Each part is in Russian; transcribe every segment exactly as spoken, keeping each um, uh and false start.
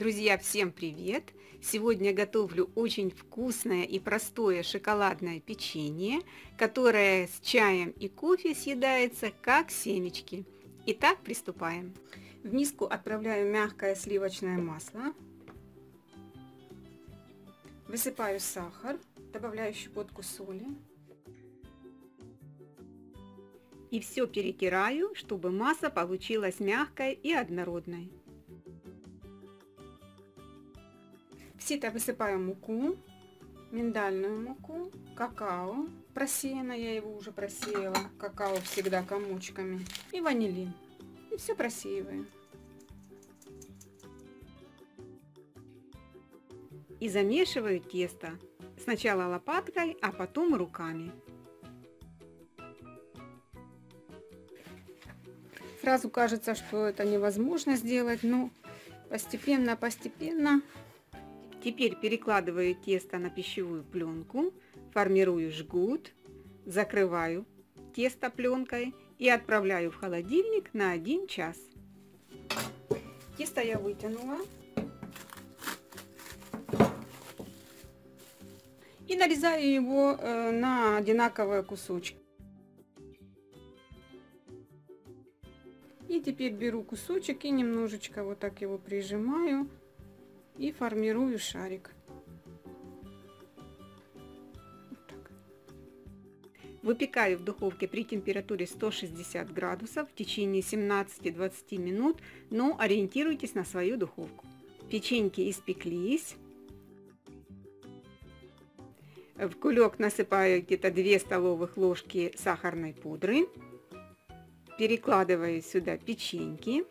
Друзья, всем привет! Сегодня готовлю очень вкусное и простое шоколадное печенье, которое с чаем и кофе съедается как семечки. Итак, приступаем. В миску отправляю мягкое сливочное масло, высыпаю сахар, добавляю щепотку соли и все перетираю, чтобы масса получилась мягкой и однородной. В сито высыпаю муку, миндальную муку, какао. Просеяно, я его уже просеяла. Какао всегда комочками. И ванилин. И все просеиваю. И замешиваю тесто. Сначала лопаткой, а потом руками. Сразу кажется, что это невозможно сделать, но постепенно, постепенно... Теперь перекладываю тесто на пищевую пленку, формирую жгут, закрываю тесто пленкой и отправляю в холодильник на один час. Тесто я вытянула и нарезаю его на одинаковые кусочки. И теперь беру кусочек и немножечко вот так его прижимаю. И формирую шарик. Вот так. Выпекаю в духовке при температуре сто шестьдесят градусов в течение семнадцати-двадцати минут, но ориентируйтесь на свою духовку. Печеньки испеклись. В кулек насыпаю где-то две столовых ложки сахарной пудры. Перекладываю сюда печеньки.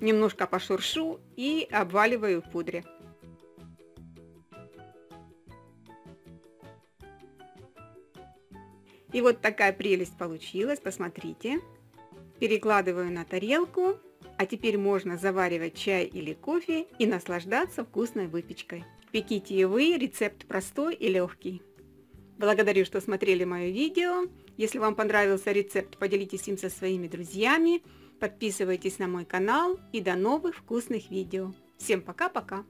Немножко пошуршу и обваливаю в пудре. И вот такая прелесть получилась, посмотрите. Перекладываю на тарелку, а теперь можно заваривать чай или кофе и наслаждаться вкусной выпечкой. Пеките и вы, рецепт простой и легкий. Благодарю, что смотрели мое видео. Если вам понравился рецепт, поделитесь им со своими друзьями. Подписывайтесь на мой канал и до новых вкусных видео. Всем пока-пока!